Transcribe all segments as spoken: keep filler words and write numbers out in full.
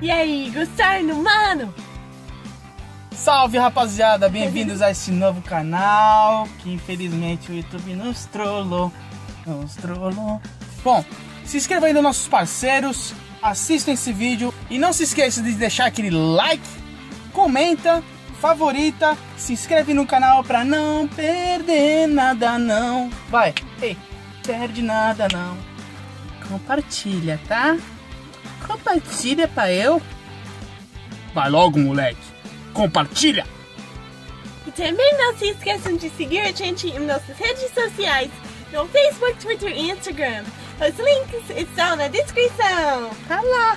E aí, Gustavo, mano? Salve, rapaziada, bem-vindos a este novo canal, que infelizmente o YouTube nos trollou, nos trollou. Bom, se inscreva aí nos nossos parceiros, assistam esse vídeo e não se esqueça de deixar aquele like, comenta, favorita, se inscreve no canal pra não perder nada não. Vai, ei, perde nada não. Compartilha, tá? Compartilha pra eu. Vai logo, moleque. Compartilha. E também não se esqueçam de seguir a gente em nossas redes sociais, no Facebook, Twitter e Instagram. Os links estão na descrição. Tá lá.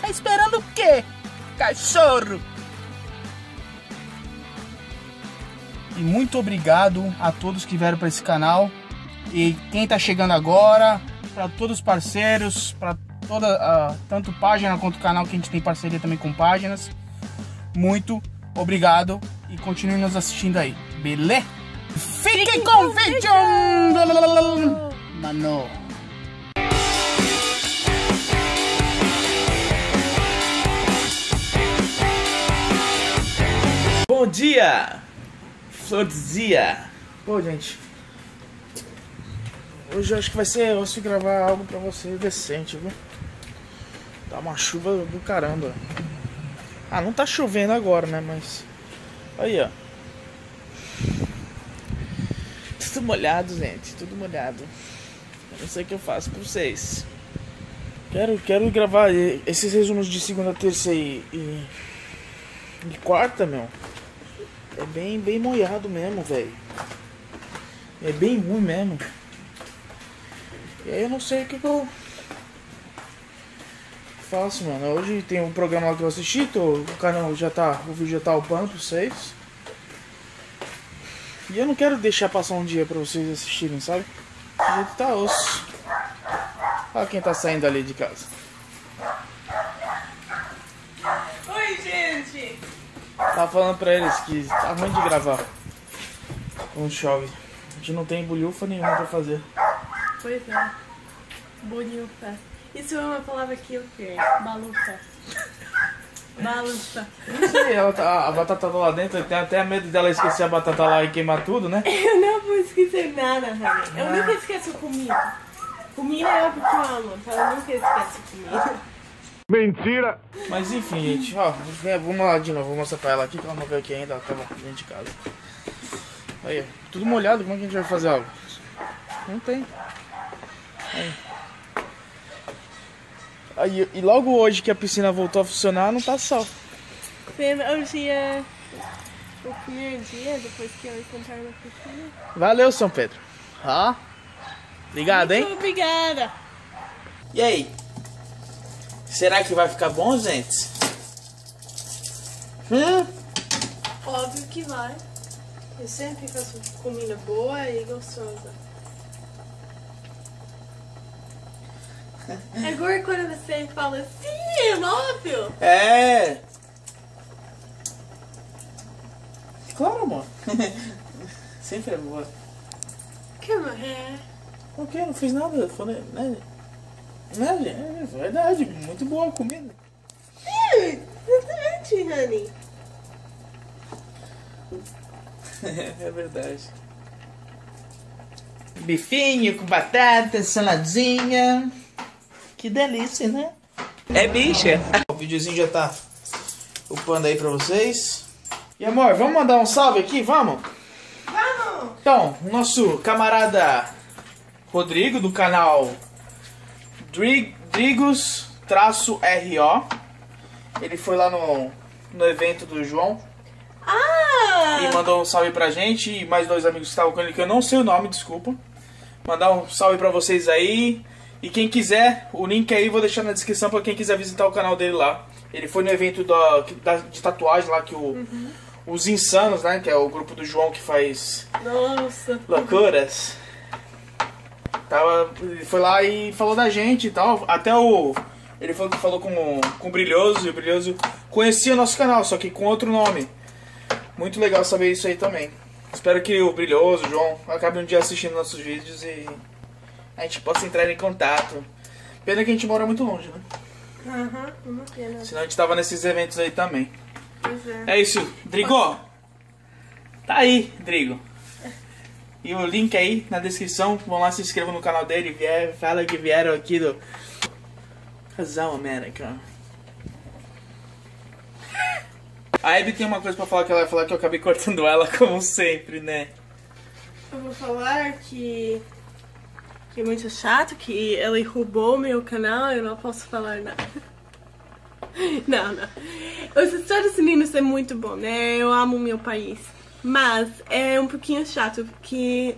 Tá esperando o quê? Cachorro. E muito obrigado a todos que vieram para esse canal. E quem tá chegando agora, para todos os parceiros, para toda, uh, tanto página quanto canal, que a gente tem parceria também com páginas. Muito obrigado e continue nos assistindo aí, beleza? Fiquem, Fiquem com o vídeo! vídeo! Mano! Bom dia! Flordesia! Pô, gente, hoje eu acho que vai ser osso gravar algo pra vocês decente, viu? Tá uma chuva do caramba. Ah, não tá chovendo agora, né? Mas... aí, ó. Tudo molhado, gente. Tudo molhado. Eu não sei o que eu faço pra vocês. Quero, quero gravar esses resumos de segunda, terça e... e, e quarta, meu. É bem, bem molhado mesmo, velho. É bem ruim mesmo. E aí eu não sei o que, que eu... faço, mano. Hoje tem um programa lá que eu assisti, tô, o canal já tá, o vídeo já tá upando pra vocês. E eu não quero deixar passar um dia pra vocês assistirem, sabe? O jeito tá osso. Olha quem tá saindo ali de casa. Oi, gente! Tava falando pra eles que tá ruim de gravar quando chove. A gente não tem bolhufa nenhuma pra fazer. Pois é. Bolhufa. Isso é uma palavra que eu quero. Balufa. Balufa. Não sei, ela tá, a batata tá lá dentro. Eu tenho até medo dela esquecer a batata lá e queimar tudo, né? Eu não vou esquecer nada, Hebe. Eu ah. nunca esqueço comida. Comida é algo que eu amo, então eu nunca esqueço comida. Mentira! Mas enfim, gente, ó, vamos lá de novo. Vou mostrar pra ela aqui, que ela não veio aqui ainda. Ela tava dentro de casa. Aí, tudo molhado. Como é que a gente vai fazer algo? Não tem. Aí. Aí, e logo hoje que a piscina voltou a funcionar, não tá sol. Hoje é o primeiro dia depois que eu encontrar na piscina. Valeu, São Pedro. Ah, obrigado, hein? Muito obrigada. E aí? Será que vai ficar bom, gente? Hum? Óbvio que vai. Eu sempre faço comida boa e gostosa. Agora quando você fala assim, óbvio. É. Claro, amor. Sempre é boa. Que morrer? O que? Não fiz nada. Falei, né? Né? É verdade. Muito boa a comida. É, exatamente, honey. É verdade. Bifinho com batata, saladinha. Que delícia, né? É bicha. O videozinho já tá upando aí pra vocês. E amor, vamos mandar um salve aqui? Vamos? Vamos! Então, o nosso camarada Rodrigo, do canal Drigos-R O. Ele foi lá no, no evento do João. Ah! E mandou um salve pra gente. E mais dois amigos que estavam com ele, que eu não sei o nome, desculpa. Mandar um salve pra vocês aí. E quem quiser, o link aí eu vou deixar na descrição pra quem quiser visitar o canal dele lá. Ele foi no evento da, da, de tatuagem lá que o, uhum. Os Insanos, né? Que é o grupo do João que faz... nossa! Loucuras. Tava, ele foi lá e falou da gente e tal. Até o... ele falou, falou com, com o Brilhoso. E o Brilhoso conhecia o nosso canal, só que com outro nome. Muito legal saber isso aí também. Espero que o Brilhoso, o João, acabe um dia assistindo nossos vídeos e... a gente possa entrar em contato. Pena que a gente mora muito longe, né? Aham, uhum, não tinha nada. Senão a gente tava nesses eventos aí também. Pois é. É isso, Drigo. Tá aí, Drigo. E o link aí na descrição. Vão lá, se inscrevam no canal dele. Vier, fala que vieram aqui do Casal América. A Hebe tem uma coisa pra falar que ela vai falar que eu acabei cortando ela, como sempre, né? Eu vou falar que... que é muito chato, que ela roubou meu canal, eu não posso falar nada. Não, não. Os Estados Unidos é muito bom, né? Eu amo meu país. Mas é um pouquinho chato, que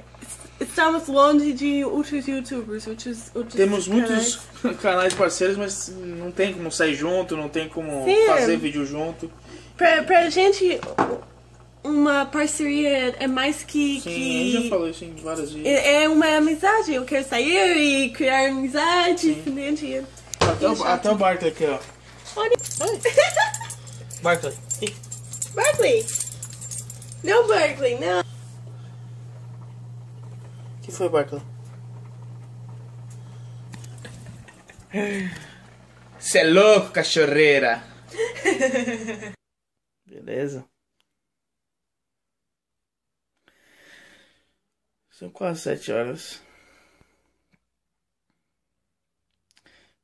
estamos longe de outros youtubers, outros, outros Temos canais. muitos canais parceiros, mas não tem como sair junto, não tem como Sim. fazer vídeo junto. Pra, pra gente... uma parceria é mais que... Sim, que... eu já falei isso em várias vezes. É uma amizade, eu quero sair e criar amizade. Sim. Até, o, até o Barclay aqui, ó. Olha. Barclay. Barclay. Não, Barclay, não. O que foi, Barclay? Cê é louco, cachorreira. Beleza. São quase sete horas.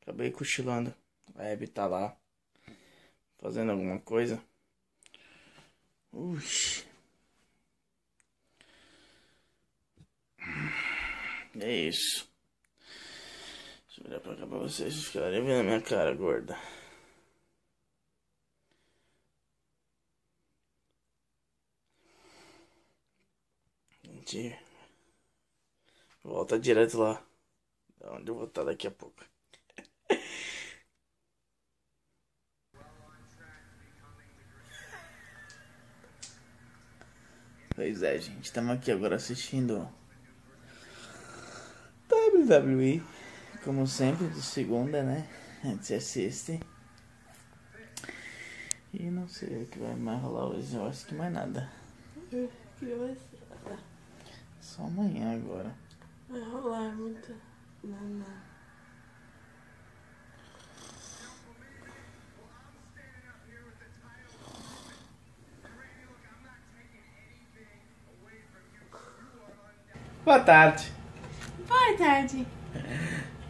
Acabei cochilando. A Hebe tá lá fazendo alguma coisa. Ui. É isso. Deixa eu virar pra cá pra vocês. Vocês ficarem vendo a minha cara gorda. Mentira. Volta direto lá, da onde eu vou estar daqui a pouco. Pois é, gente, estamos aqui agora assistindo dáblio dáblio E, como sempre, de segunda, né? Antes assiste. E não sei o que vai mais rolar hoje, eu acho que mais nada. Só amanhã agora. Vai rolar muita... Não, não. Boa tarde. Boa tarde.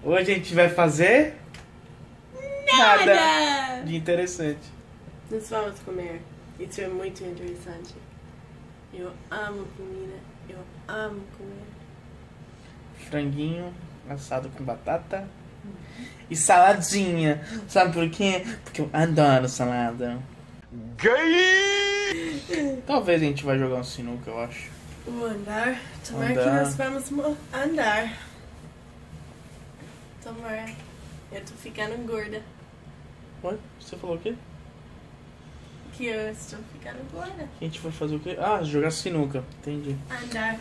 Hoje a gente vai fazer... Nada! Nada de interessante. Nós vamos comer. Isso é muito interessante. Eu amo comida. Eu amo comer. Franguinho assado com batata e saladinha. Sabe por quê? Porque eu adoro salada. Gay! Talvez a gente vai jogar um sinuca, eu acho. O andar. Tomara andar. que nós vamos andar. Tomara. Eu tô ficando gorda. Ué? Você falou o quê? Que eu estou ficando gorda. A gente vai fazer o quê? Ah, jogar sinuca. Entendi. Andar.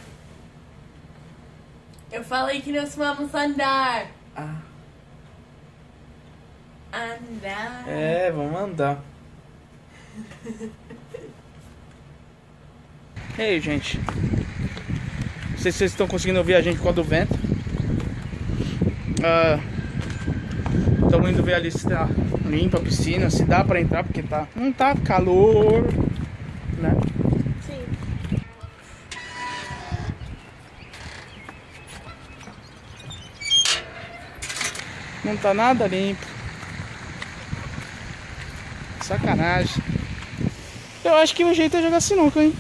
Eu falei que nós vamos andar. Ah. Andar. É, vamos andar. E aí, gente. Não sei se vocês estão conseguindo ouvir a gente por causa do vento. Estamos ah, indo ver ali se tá limpa a piscina, se dá pra entrar, porque tá... Não tá calor, né? Não tá nada limpo. Sacanagem. Eu acho que o jeito é jogar sinuca, hein?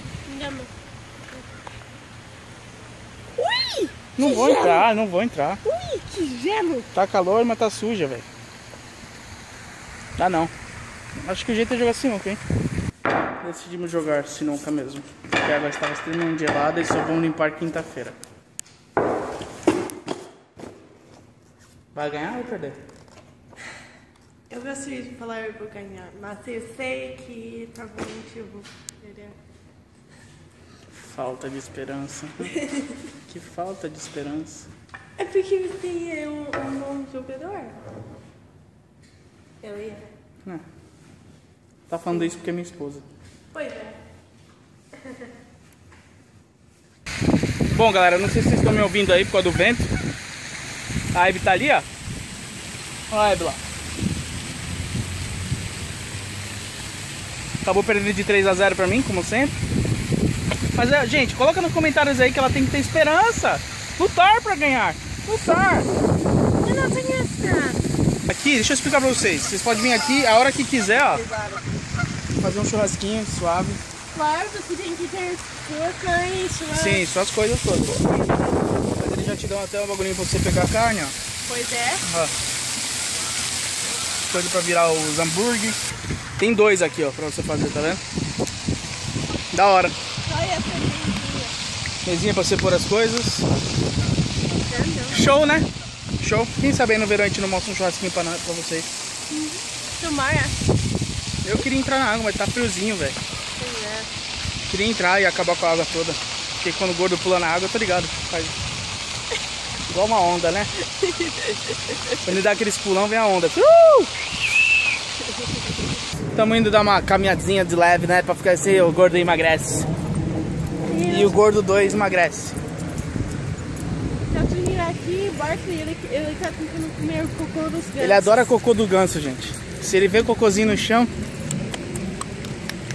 Ui, não vou gelo. entrar, não vou entrar. Ui, que gelo! Tá calor, mas tá suja, velho. Tá não. Acho que o jeito é jogar sinuca, hein? Decidimos jogar sinuca mesmo. Porque a água estava extremamente gelada e só vamos limpar quinta-feira. Vai ganhar ou perder? Eu gostaria de falar eu vou ganhar, mas eu sei que provavelmente eu vou perder. Falta de esperança. Que falta de esperança. É porque você é um, um bom jogador. Eu ia. Não. Tá falando isso porque é minha esposa. Pois é. Bom, galera, não sei se vocês estão me ouvindo aí por causa do vento. A Hebe tá ali, ó. Olha a Hebe lá. Acabou perdendo de três a zero pra mim, como sempre. Mas, gente, coloca nos comentários aí que ela tem que ter esperança. Lutar pra ganhar. Lutar. Aqui, deixa eu explicar pra vocês. Vocês podem vir aqui a hora que quiser, ó. Fazer um churrasquinho suave. Claro, que tem que ter coca e suave. Sim, só as coisas todas. Mas eles já te dão até um bagulhinho pra você pegar a carne, ó. Pois é. Ó. Coisa pra virar os hambúrguer. Tem dois aqui, ó, pra você fazer, tá vendo? Da hora. Olha essa mesinha. Mesinha pra você pôr as coisas. Show, né? Show. Quem sabe aí no verão a gente não mostra um churrasquinho pra, pra vocês. Uhum. No mar, né? Eu queria entrar na água, mas tá friozinho, velho. É. Queria entrar e acabar com a água toda. Porque quando o gordo pula na água, eu tô ligado. Faz igual uma onda, né? Quando ele dá aqueles pulão, vem a onda. Uh! Tamo indo dar uma caminhadinha de leve, né? Pra ficar assim, o gordo emagrece. E o gordo dois emagrece. Aqui, Barclay, ele, ele tá tentando comer o cocô dos gansos. Ele adora cocô do ganso, gente. Se ele vê cocôzinho no chão...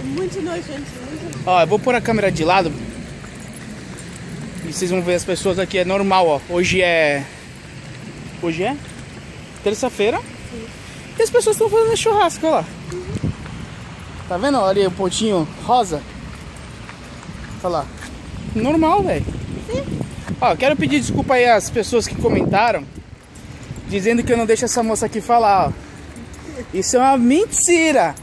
Muito nojento, muito nojento. Ó, eu vou pôr a câmera de lado. E vocês vão ver as pessoas aqui, é normal, ó. Hoje é... Hoje é? Terça-feira. E as pessoas estão fazendo churrasco, ó lá. Uhum. Tá vendo, ó, ali o pontinho rosa? Olha lá. Normal, velho. Sim. Ó, oh, quero pedir desculpa aí às pessoas que comentaram dizendo que eu não deixo essa moça aqui falar, ó. Isso é uma mentira.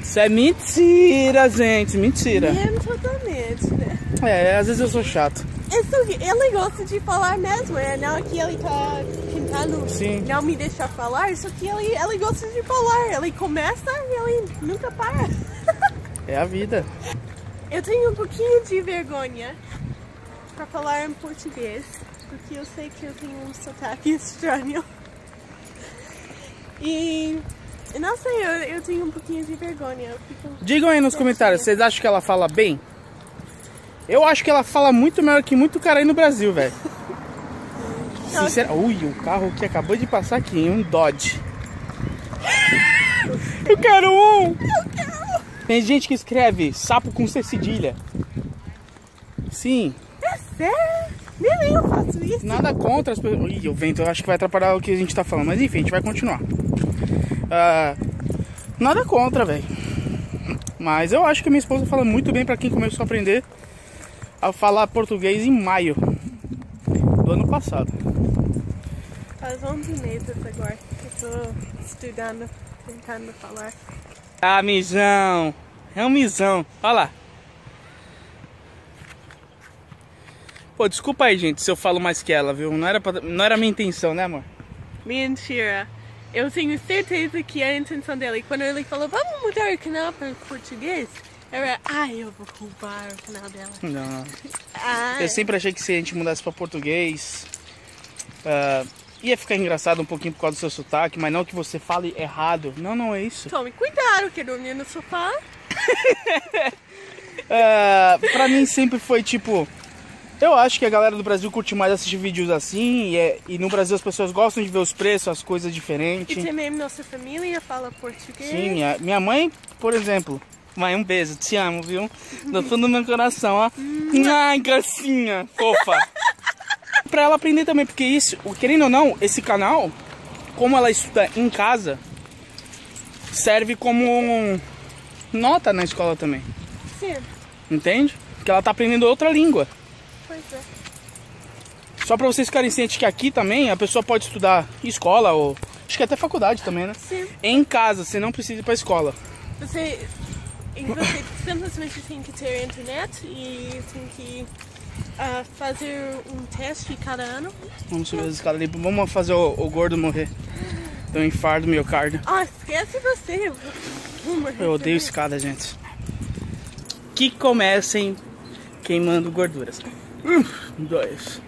Isso é mentira, gente. Mentira. Mesmo totalmente, né? É, às vezes eu sou chato. Ele gosta de falar mesmo, é não que ele tá tentando Sim. não me deixar falar, só que ele, ele gosta de falar. Ele começa e ele nunca para. É a vida. Eu tenho um pouquinho de vergonha pra falar em português, porque eu sei que eu tenho um sotaque estranho. E não sei, eu, eu tenho um pouquinho de vergonha. Digam aí nos comentários, vocês acham que ela fala bem? Eu acho que ela fala muito melhor que muito cara aí no Brasil, velho. Sinceramente. Ui, o carro que acabou de passar aqui, hein? Um Dodge. Eu quero um! Eu quero! Tem gente que escreve sapo com C cedilha. Sim. É, nem eu faço isso. Nada contra as pessoas. Ih, o vento, eu acho que vai atrapalhar o que a gente tá falando. Mas enfim, a gente vai continuar. Uh, nada contra, velho. Mas eu acho que a minha esposa fala muito bem pra quem começou a aprender a falar português em maio do ano passado. Faz onze meses agora que eu tô estudando, tentando falar. Ah, mijão. É um mijão. Olha lá. Pô, desculpa aí, gente, se eu falo mais que ela, viu? Não era, pra... Não era minha intenção, né, amor? Mentira. Eu tenho certeza que era a intenção dele. Quando ele falou, vamos mudar o canal para português, era, ai, ah, eu vou roubar o canal dela. Não. Ah. Eu sempre achei que se a gente mudasse para português, uh, ia ficar engraçado um pouquinho por causa do seu sotaque, mas não que você fale errado. Não, não é isso. Tome cuidado, que dormir no sofá. uh, pra mim sempre foi, tipo... Eu acho que a galera do Brasil curte mais assistir vídeos assim, e, é, e no Brasil as pessoas gostam de ver os preços, as coisas diferentes. E também nossa família fala português. Sim, minha, minha mãe, por exemplo. Mãe, um beijo, te amo, viu? Do fundo do meu coração, ó. Ai, gracinha, fofa. Pra ela aprender também, porque isso, querendo ou não, esse canal, como ela estuda em casa, serve como um nota na escola também. Sim. Entende? Porque ela tá aprendendo outra língua. Só pra vocês ficarem cientes que aqui também a pessoa pode estudar escola ou acho que até faculdade também, né? Sim. Em casa, você não precisa ir pra escola. Você, você simplesmente tem que ter internet e tem que uh, fazer um teste cada ano. Vamos subir as escadas ali, vamos fazer o, o gordo morrer. Deu um infarto no miocárdio. Ah, esquece você. Eu odeio escada, gente. Que comecem queimando gorduras. Um, dois,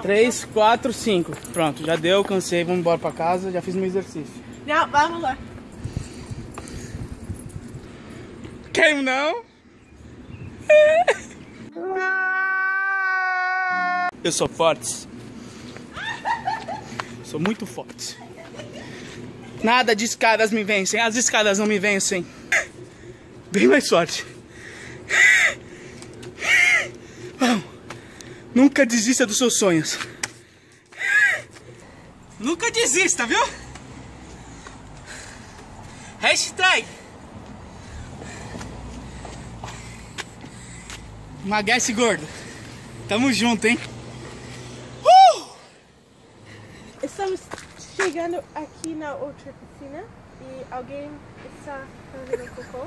três, quatro, cinco. Pronto, já deu, cansei, vamos embora pra casa. Já fiz meu exercício. Não, vamos lá. Queimo não? Eu sou forte. Sou muito forte. Nada de escadas me vencem. As escadas não me vencem. Bem mais forte. Vamos. Nunca desista dos seus sonhos. Nunca desista, viu? Hashtag. Emagrece, gordo. Tamo junto, hein? Uh! Estamos chegando aqui na outra piscina e alguém está fazendo cocô.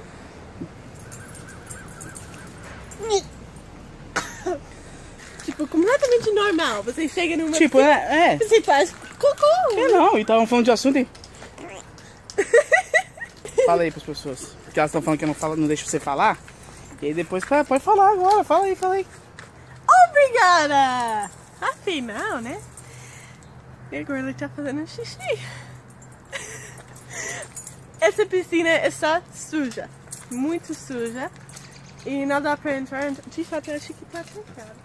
Tipo, completamente normal. Você chega numa tipo, piscina, é, é. Você faz cocô. É não, e estavam falando de assunto, hein? Fala aí pras pessoas. Porque elas estão falando que eu não, falo, não deixo você falar. E aí depois, ah, pode falar agora. Fala aí, fala aí. Obrigada! Afinal, né? E agora ele tá fazendo xixi. Essa piscina está suja. Muito suja. E não dá pra entrar. De fato, eu acho que tá trancada.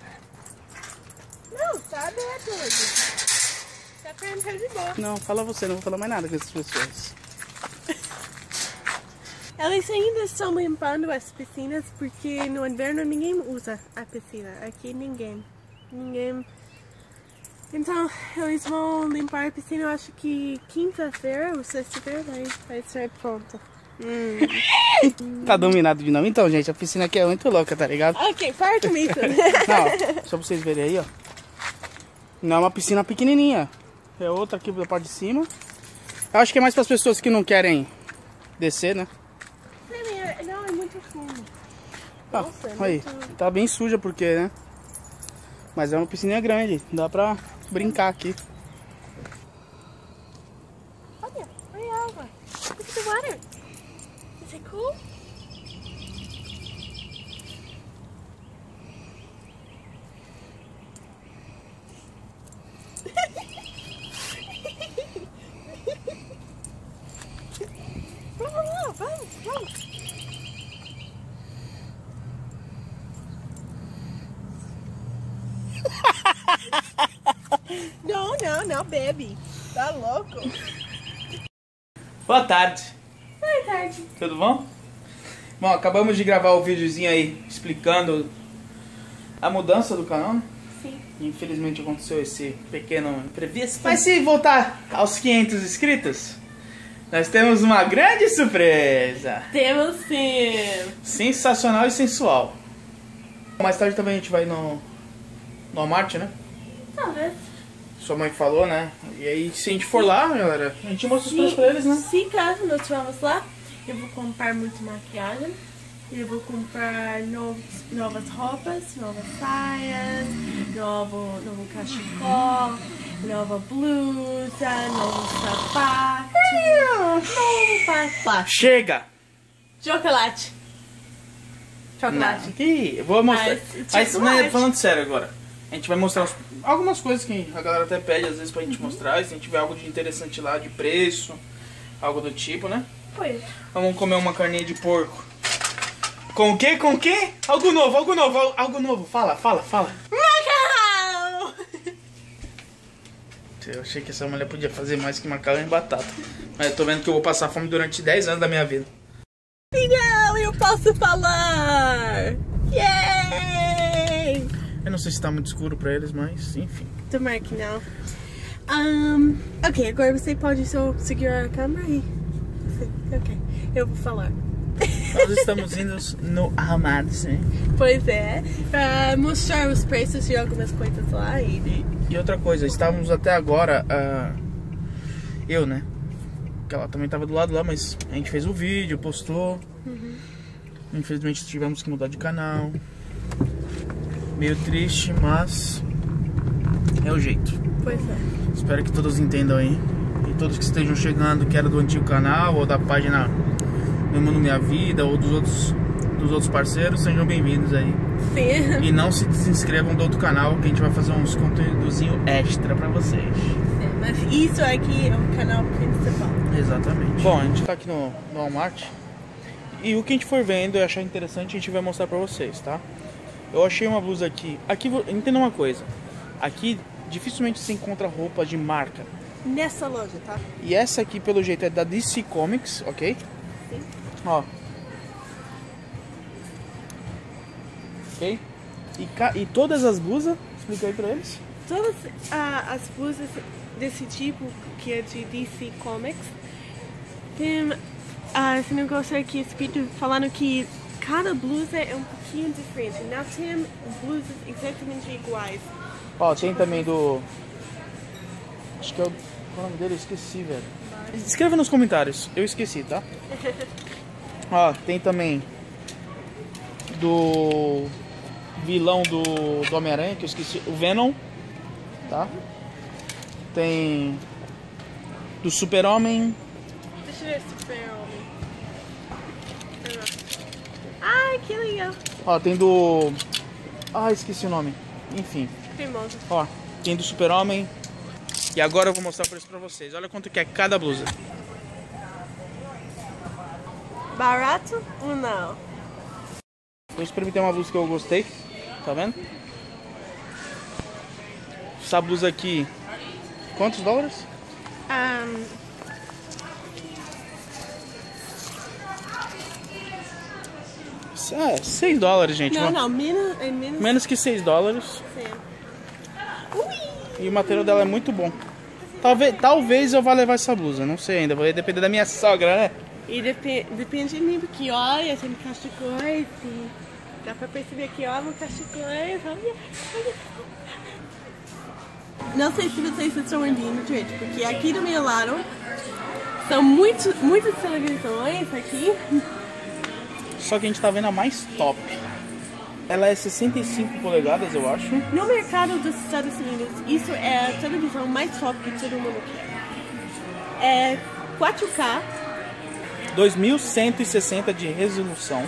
Não, tá aberto hoje. Dá pra entrar de boa. Não, fala você. Não vou falar mais nada com essas pessoas. Elas ainda estão limpando as piscinas porque no inverno ninguém usa a piscina. Aqui ninguém. Ninguém... Então, eles vão limpar a piscina, eu acho que quinta-feira ou sexta-feira vai, vai ser pronta. Hum. Tá dominado de novo. Então, gente, a piscina aqui é muito louca, tá ligado? Ok, para com isso. Não, só pra vocês verem aí, ó. Não é uma piscina pequenininha. É outra aqui da parte de cima. Eu acho que é mais pras pessoas que não querem descer, né? Não, é muito fundo. Ah, nossa, é aí, muito... Tá bem suja porque, né? Mas é uma piscina grande, dá pra brincar aqui. Olha, olha a água. Look at the water. Is it cool? Vamos lá, vamos, vamos. Não, não, não, bebe. Tá louco. Boa tarde. Boa tarde. Tudo bom? Bom, acabamos de gravar o videozinho aí explicando a mudança do canal, né? Sim. Infelizmente aconteceu esse pequeno imprevisto. Mas se voltar aos quinhentos inscritos, nós temos uma grande surpresa. Temos sim. Sensacional e sensual. Mais tarde também a gente vai no... no Walmart, né? Talvez. Sua mãe falou, né? E aí, se a gente for lá, galera, a gente mostra os preços pra eles, né? Se caso nós vamos lá, eu vou comprar muito maquiagem, eu vou comprar novos, novas roupas, novas saias, novo, novo cachecol, nova blusa, novo sapato, novo sapato. Chega! Chocolate. Chocolate. Não, que... vou mostrar. Mas, mas né, falando sério agora. A gente vai mostrar algumas coisas que a galera até pede às vezes pra gente uhum. mostrar. Se a gente tiver algo de interessante lá, de preço, algo do tipo, né? Pois. Vamos comer uma carninha de porco. Com o quê? Com o quê? Algo novo, algo novo, algo novo. Fala, fala, fala. Macarrão! Eu achei que essa mulher podia fazer mais que macarrão e batata. Mas eu tô vendo que eu vou passar fome durante dez anos da minha vida. Não, eu posso falar! Yay! Eu não sei se tá muito escuro pra eles, mas enfim. Tomara que não. Um, ok, agora você pode só segurar a câmera e... Ok, eu vou falar. Nós estamos indo no Walmart, sim. Pois é, pra mostrar os preços de algumas coisas lá e... E, e outra coisa, estávamos até agora... Uh, eu, né? Porque ela também tava do lado lá, mas a gente fez o vídeo, postou. Uhum. Infelizmente tivemos que mudar de canal. Meio triste, mas é o jeito. Pois é. Espero que todos entendam aí. E todos que estejam chegando, que era do antigo canal, ou da página Menino Minha Vida, ou dos outros, dos outros parceiros, sejam bem-vindos aí. Sim. E não se desinscrevam do outro canal, que a gente vai fazer uns conteúdos extra pra vocês. Sim, mas isso aqui é o canal principal. Exatamente. Bom, a gente tá aqui no, no Walmart. E o que a gente for vendo e achar interessante, a gente vai mostrar pra vocês, tá? Eu achei uma blusa aqui. Aqui, entenda uma coisa. Aqui dificilmente se encontra roupa de marca. nessa loja, tá? E essa aqui, pelo jeito, é da D C Comics, ok? Sim. Ó. Ok? E, ca... e todas as blusas, explica aí pra eles. Todas ah, as blusas desse tipo, que é de D C Comics, tem... Ah, esse negócio aqui, esse vídeo falando que cada blusa é um pouquinho diferente. Não tem blusas exatamente iguais. Ó, tem também do... Acho que é o, o nome dele, eu esqueci, velho. Escreva nos comentários, eu esqueci, tá? Ó, tem também do vilão do, do Homem-Aranha, que eu esqueci, o Venom, tá? Tem do Super-Homem. Deixa eu ver o Super-Homem. Ah, que legal. Ó, tem do... Ah, esqueci o nome. Enfim. Cremoso. Ó, tem do Super-Homem. E agora eu vou mostrar o preço pra vocês. Olha quanto que é cada blusa. Barato ou não? Eu experimentei uma blusa que eu gostei. Tá vendo? Essa blusa aqui... Quantos dólares? Um... É, seis dólares, gente. Não, não. Menos, é menos... menos que seis dólares. Sim. E o material dela é muito bom. Talvez, talvez eu vá levar essa blusa, não sei ainda. Vai depender da minha sogra, né? E depe, depende de mim, porque olha, tem cachecóis. Assim. Dá pra perceber que olha, cachecóis. Olha, olha. Não sei se vocês estão ouvindo, gente, porque aqui do meu lado são muito, muitas televisões aqui. Só que a gente tá vendo a mais top. Ela é sessenta e cinco polegadas, eu acho. No mercado dos Estados Unidos, isso é a televisão mais top que todo mundo quer. É quatro K. dois mil cento e sessenta de resolução.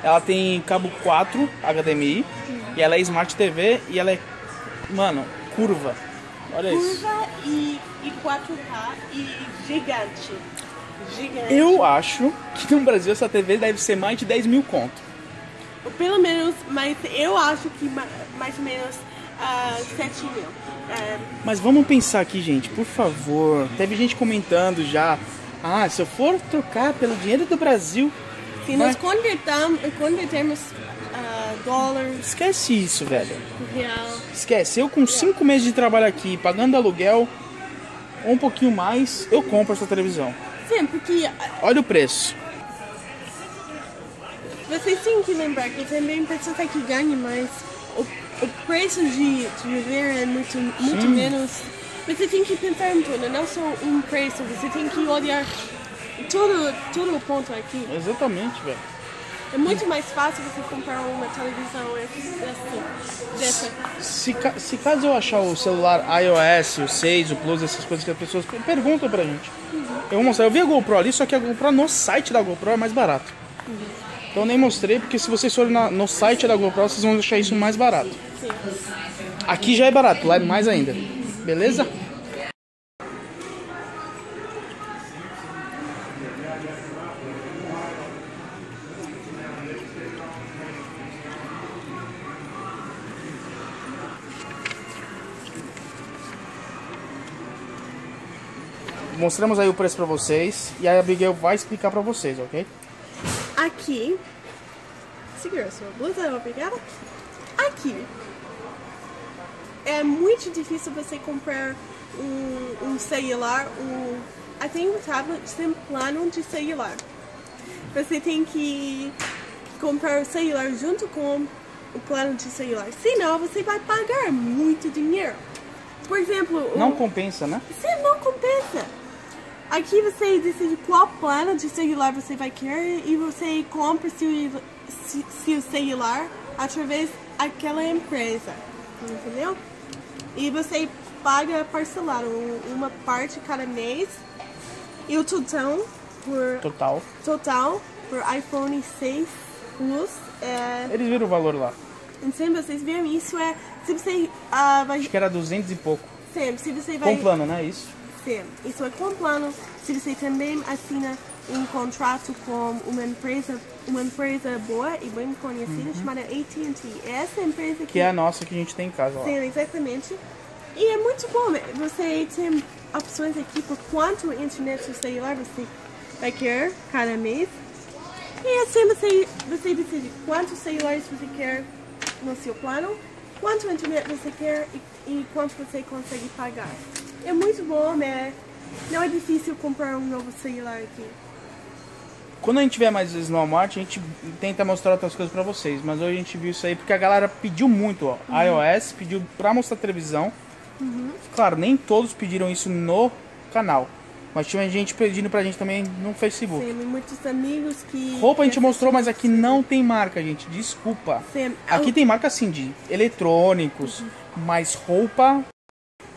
Ela tem cabo quatro, H D M I. Uhum. E ela é Smart T V e ela é, mano, curva. Olha curva isso. Curva e, e quatro K e gigante. Gigante. Eu acho que no Brasil essa T V deve ser mais de dez mil conto. Pelo menos, mas eu acho que mais ou menos uh, sete mil. Uh... Mas vamos pensar aqui, gente, por favor. Teve gente comentando já. Ah, se eu for trocar pelo dinheiro do Brasil... Se vai... nós convertermos, convertermos uh, dólares... Esquece isso, velho. Real. Esquece. Eu com cinco meses de trabalho aqui, pagando aluguel, ou um pouquinho mais, eu compro essa televisão. Sim, porque... Olha o preço. Vocês têm que lembrar que também pessoas que ganham mais, o, o preço de, de viver é muito, muito menos. Você tem que pensar em tudo, não só um preço, você tem que olhar todo, todo o ponto aqui. Exatamente, velho. É muito mais fácil você comprar uma televisão assim, dessa. Se, se caso eu achar o celular iOS, o seis, o Plus, essas coisas que as pessoas perguntam pra gente. Uhum. Eu vou mostrar, eu vi a GoPro ali, só que a GoPro no site da GoPro é mais barato. Uhum. Então nem mostrei, porque se vocês forem na, no site da GoPro, vocês vão deixar isso mais barato. Sim. Aqui já é barato, lá é mais ainda. Beleza? Mostramos aí o preço pra vocês, e a Abigail vai explicar pra vocês, ok? Aqui, segura sua blusa, obrigada. Aqui, é muito difícil você comprar um, um celular, um, até um tablet sem plano de celular. Você tem que comprar o celular junto com o plano de celular, senão você vai pagar muito dinheiro. Por exemplo... Não um, compensa, né? Sim, não compensa. Aqui você decide qual plano de celular você vai querer e você compra seu, seu celular através daquela empresa, entendeu? E você paga parcelado uma parte cada mês e o total por, total. Total por iPhone seis Plus é... Eles viram o valor lá. Sim, vocês viram isso, é... Se você, ah, vai... Acho que era duzentos e pouco. Sim, se você vai... Com plano, não é isso? Sim, isso é com plano. Se você também assina um contrato com uma empresa, uma empresa boa e bem conhecida, uhum, chamada A T e T. É essa empresa que... Que é a nossa que a gente tem em casa lá. Sim, exatamente. E E é muito bom, você tem opções aqui por quanto internet o celular você vai querer cada mês. E assim você, você decide quantos celulares você quer no seu plano, quanto internet você quer e, e quanto você consegue pagar. É muito bom, né? Não é difícil comprar um novo celular aqui. Quando a gente vier mais vezes no Walmart, a gente tenta mostrar outras coisas pra vocês. Mas hoje a gente viu isso aí porque a galera pediu muito, ó. Uhum. iOS pediu pra mostrar televisão. Uhum. Claro, nem todos pediram isso no canal. Mas tinha gente pedindo pra gente também no Facebook. Sim, muitos amigos que... Roupa a gente mostrou, mas aqui não tem marca, gente. Desculpa. Sim. Aqui tem marca, assim, de eletrônicos, uhum. mas roupa...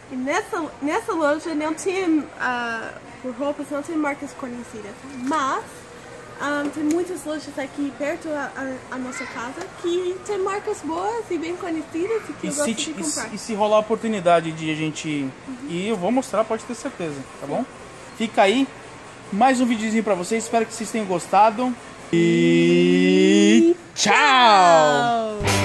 E nessa, nessa loja não tinha... Uh, por roupas não tem marcas conhecidas. Mas... Um, tem muitas lojas aqui perto da a, a nossa casa que tem marcas boas e bem conhecidas e que e eu gosto se, de comprar. E, e se rolar a oportunidade de a gente uhum. ir, eu vou mostrar, pode ter certeza, tá bom? Fica aí, mais um videozinho pra vocês, espero que vocês tenham gostado. E tchau!